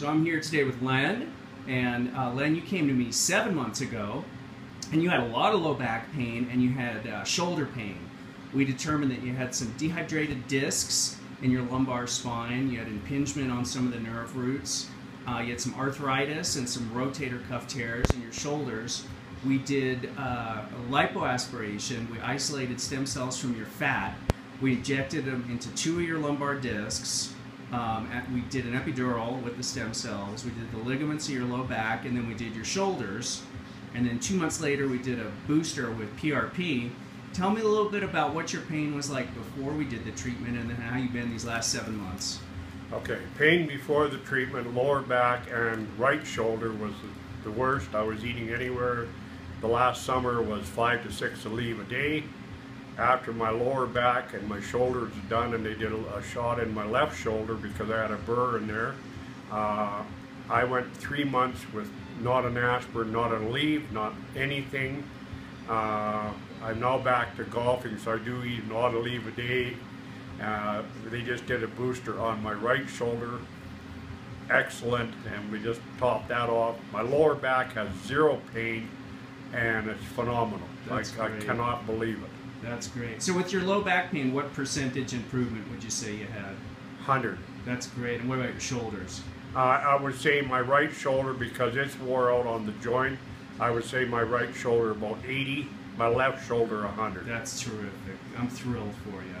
So I'm here today with Len, and Len, you came to me 7 months ago, and you had a lot of low back pain, and you had shoulder pain. We determined that you had some dehydrated discs in your lumbar spine, you had impingement on some of the nerve roots, you had some arthritis and some rotator cuff tears in your shoulders. We did a lipoaspiration. We isolated stem cells from your fat. We injected them into 2 of your lumbar discs. We did an epidural with the stem cells. We did the ligaments of your low back, and then we did your shoulders. And then 2 months later, we did a booster with PRP. Tell me a little bit about what your pain was like before we did the treatment, and then how you've been these last 7 months. Okay, pain before the treatment, lower back and right shoulder was the worst. I was eating anywhere. The last summer was 5 to 6 Aleve a day. After my lower back and my shoulders done, and they did a shot in my left shoulder because I had a burr in there, I went 3 months with not an aspirin, not an Aleve, not anything. I'm now back to golfing, so I do eat an odd Aleve a day. They just did a booster on my right shoulder. Excellent, and we just topped that off. My lower back has zero pain, and it's phenomenal. I cannot believe it. That's great. So with your low back pain, what percentage improvement would you say you had? 100. That's great. And what about your shoulders? I would say my right shoulder, because it's wore out on the joint, I would say my right shoulder about 80, my left shoulder 100. That's terrific. I'm thrilled for you.